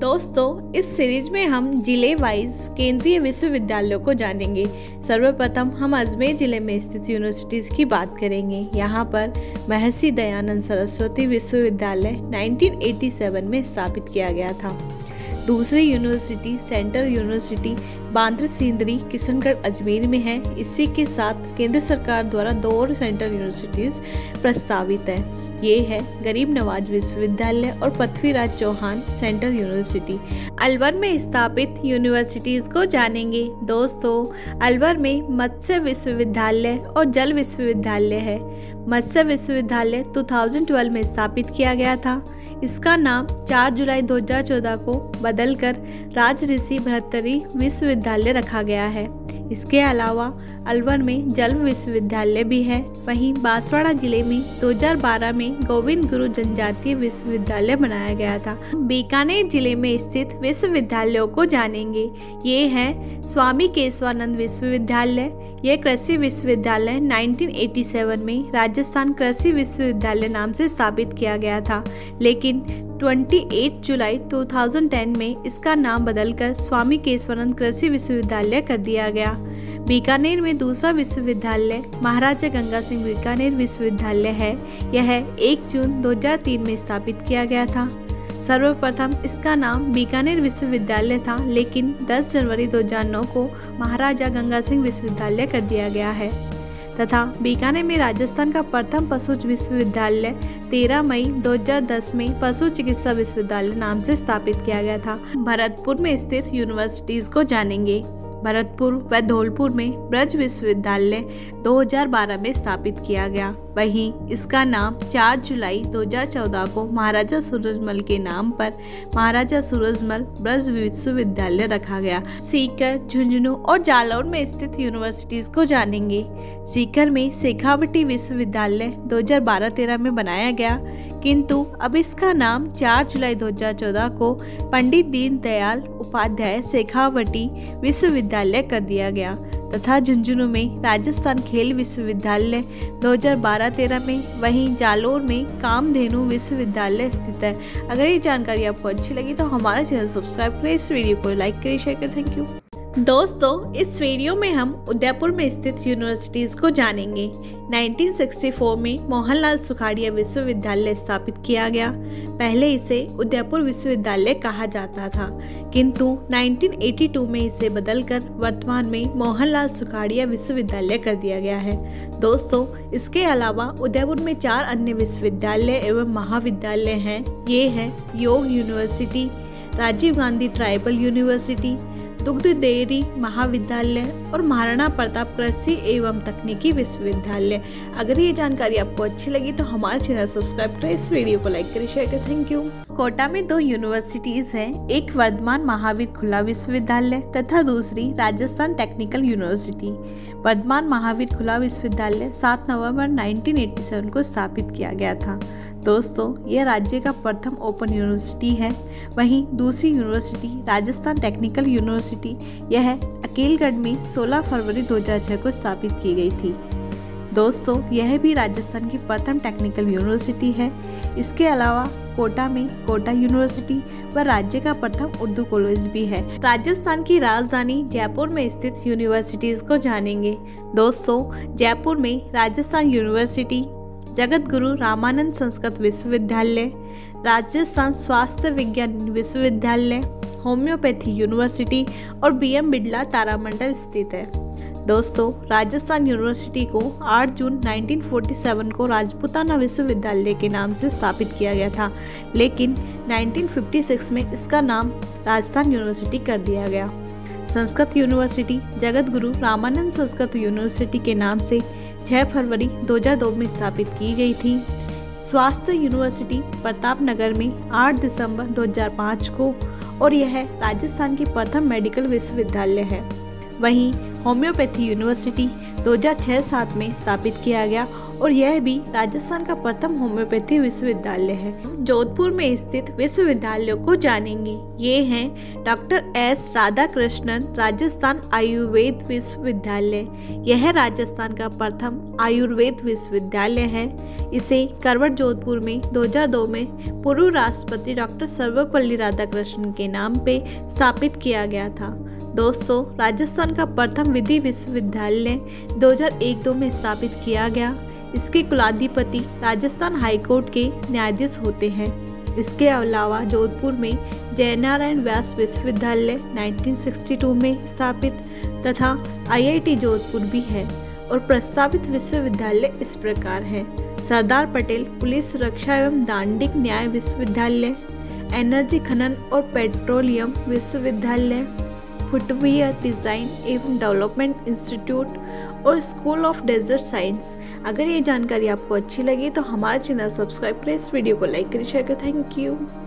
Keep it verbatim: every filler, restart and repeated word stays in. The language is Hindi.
दोस्तों, इस सीरीज में हम जिले वाइज केंद्रीय विश्वविद्यालयों को जानेंगे। सर्वप्रथम हम अजमेर ज़िले में स्थित यूनिवर्सिटीज़ की बात करेंगे। यहाँ पर महर्षि दयानंद सरस्वती विश्वविद्यालय उन्नीस सौ सत्तासी में स्थापित किया गया था। दूसरी university centre university Bandra Sindri Kishangarh Ajmer में है। इसी के साथ केंद्र सरकार द्वारा दो और सेंट्रल यूनिवर्सिटीज़ प्रस्तावित हैं। ये है गरीब नवाज विश्वविद्यालय और पृथ्वीराज चौहान सेंटर यूनिवर्सिटी। अलवर में स्थापित यूनिवर्सिटीज़ को जानेंगे। दोस्तों, अलवर में मत्स्य विश्वविद्यालय और जल विश्वविद्यालय है। मत्स्य विश्वविद्यालय दो हज़ार बारह में स्थापित किया गया था। इसका नाम चार जुलाई दो हज़ार चौदह को बदलकर राज ऋषि भर्तृहरि विश्वविद्यालय रखा गया है। इसके अलावा अलवर में जल विश्वविद्यालय भी है। वहीं बांसवाड़ा जिले में दो हज़ार बारह में गोविंद गुरु जनजातीय विश्वविद्यालय बनाया गया था। बीकानेर जिले में स्थित विश्वविद्यालयों को जानेंगे। ये हैं स्वामी केशवानंद विश्वविद्यालय। यह कृषि विश्वविद्यालय उन्नीस सौ सत्तासी में राजस्थान कृषि विश्वविद्यालय नाम से स्थापित किया गया था, लेकिन अट्ठाईस जुलाई दो हज़ार दस में इसका नाम बदलकर स्वामी केशवानंद कृषि विश्वविद्यालय कर दिया गया। बीकानेर में दूसरा विश्वविद्यालय महाराजा गंगा सिंह बीकानेर विश्वविद्यालय है। यह एक जून दो हज़ार तीन में स्थापित किया गया था। सर्वप्रथम इसका नाम बीकानेर विश्वविद्यालय था, लेकिन दस जनवरी दो हज़ार नौ को महाराजा गंगा सिंह विश्वविद्यालय कर दिया गया है। तथा बीकानेर में राजस्थान का प्रथम पशु विश्वविद्यालय तेरह मई दो हज़ार दस में पशु चिकित्सा विश्वविद्यालय नाम से स्थापित किया गया था। भरतपुर में स्थित यूनिवर्सिटीज़ को जानेंगे। भरतपुर व धौलपुर में ब्रज विश्वविद्यालय दो हज़ार बारह में स्थापित किया गया। वहीं इसका नाम चार जुलाई दो हज़ार चौदह को महाराजा सूरजमल के नाम पर महाराजा सूरजमल ब्रज विश्वविद्यालय रखा गया। सीकर, झुंझुनू और जालौर में स्थित यूनिवर्सिटीज़ को जानेंगे। सीकर में शेखावटी विश्वविद्यालय दो हज़ार बारह तेरह में बनाया गया, किंतु अब इसका नाम चार जुलाई दो हज़ार चौदह को पंडित दीनदयाल उपाध्याय शेखावटी विश्वविद्यालय कर दिया गया। तथा झुंझुनू में राजस्थान खेल विश्वविद्यालय दो हज़ार बारह तेरह में, वहीं जालौर में कामधेनु विश्वविद्यालय स्थित है। अगर ये जानकारी आपको अच्छी लगी तो हमारा चैनल सब्सक्राइब करें, इस वीडियो को लाइक करें, शेयर करें। Thank you. दोस्तों, इस वीडियो में हम उदयपुर में स्थित यूनिवर्सिटीज़ को जानेंगे। उन्नीस सौ चौंसठ में मोहनलाल सुखाड़िया विश्वविद्यालय स्थापित किया गया। पहले इसे उदयपुर विश्वविद्यालय कहा जाता था, किंतु उन्नीस सौ बयासी में इसे बदलकर वर्तमान में मोहनलाल सुखाड़िया विश्वविद्यालय कर दिया गया है। दोस्तों, इसके अलावा उदयपुर में चार अन्य विश्वविद्यालय एवं महाविद्यालय हैं। ये हैं योग university, Rajiv Gandhi tribal university, दुग्ध डेयरी महाविद्यालय और महाराणा प्रताप कृषि एवं तकनीकी विश्वविद्यालय। अगर ये जानकारी आपको अच्छी लगी तो हमारे चैनल सब्सक्राइब करें, इस वीडियो को लाइक करें, शेयर करें। Thank you. कोटा में दो यूनिवर्सिटीज हैं, एक वर्धमान महावीर खुला विश्वविद्यालय तथा दूसरी राजस्थान टेक्निकल यूनिवर्सिटी। वर्धमान महावीर खुला विश्वविद्यालय सात नवंबर उन्नीस सौ सत्तासी को स्थापित किया गया था। दोस्तों, यह राज्य का प्रथम ओपन यूनिवर्सिटी है। वहीं दूसरी यूनिवर्सिटी राजस्थान टेक्निकल यूनिवर्सिटी, यह अकेलगढ़ में सोलह फरवरी दो हज़ार छह को स्थापित की गई थी। दोस्तों, यह भी राजस्थान की प्रथम टेक्निकल यूनिवर्सिटी है। इसके अलावा कोटा में कोटा यूनिवर्सिटी व राज्य का प्रथम उर्दू कॉलेज भी है। राजस्थान की राजधानी जयपुर में स्थित यूनिवर्सिटीज़ को जानेंगे। दोस्तों, जयपुर में राजस्थान यूनिवर्सिटी, जगतगुरु रामानंद संस्कृत विश्वविद्यालय, राजस्थान स्वास्थ्य विज्ञान विश्वविद्यालय, होम्योपैथी यूनिवर्सिटी और बी एम बिरला तारामंडल स्थित है। दोस्तों, राजस्थान यूनिवर्सिटी को आठ जून उन्नीस सौ सैंतालीस को राजपूताना विश्वविद्यालय के नाम से स्थापित किया गया था, लेकिन उन्नीस सौ छप्पन में इसका नाम राजस्थान यूनिवर्सिटी कर दिया गया। संस्कृत यूनिवर्सिटी जगतगुरु रामानंद संस्कृत यूनिवर्सिटी के नाम से छह फरवरी दो हज़ार दो में स्थापित की गई थी। स्वास्थ्य यूनिवर्सिटी प्रताप नगर में आठ दिसंबर दो हज़ार पाँच को, और यह राजस्थान की प्रथम मेडिकल विश्वविद्यालय है। वहीं होम्योपैथी यूनिवर्सिटी दो हज़ार छह सात में स्थापित किया गया और यह भी राजस्थान का प्रथम होम्योपैथी विश्वविद्यालय है। जोधपुर में स्थित विश्वविद्यालयों को जानेंगे। ये हैं डॉक्टर एस राधाकृष्णन राजस्थान आयुर्वेद विश्वविद्यालय। यह राजस्थान का प्रथम आयुर्वेद विश्वविद्यालय है। इसे करवट जोधपुर में दो हज़ार दो में पूर्व राष्ट्रपति डॉक्टर सर्वपल्ली राधाकृष्णन के नाम पे स्थापित किया गया था। दोस्तों, राजस्थान का प्रथम विधि विश्वविद्यालय दो हज़ार एक दो में स्थापित किया गया। इसके कुलाधिपति राजस्थान हाईकोर्ट के न्यायाधीश होते हैं। इसके अलावा जोधपुर में जयनारायण व्यास विश्वविद्यालय उन्नीस सौ बासठ में स्थापित तथा आईआईटी जोधपुर भी है। और प्रस्तावित विश्वविद्यालय इस प्रकार है: सरदार पटेल पुलिस सुरक्षा एवं दंडिक न्याय विश्वविद्यालय, एनर्जी खनन और पेट्रोलियम विश्वविद्यालय, फुटवियर डिज़ाइन एवं डेवलपमेंट इंस्टीट्यूट और स्कूल ऑफ डेजर्ट साइंस। अगर ये जानकारी आपको अच्छी लगी तो हमारे चैनल सब्सक्राइब करें, इस वीडियो को लाइक करें, शेयर करें। Thank you.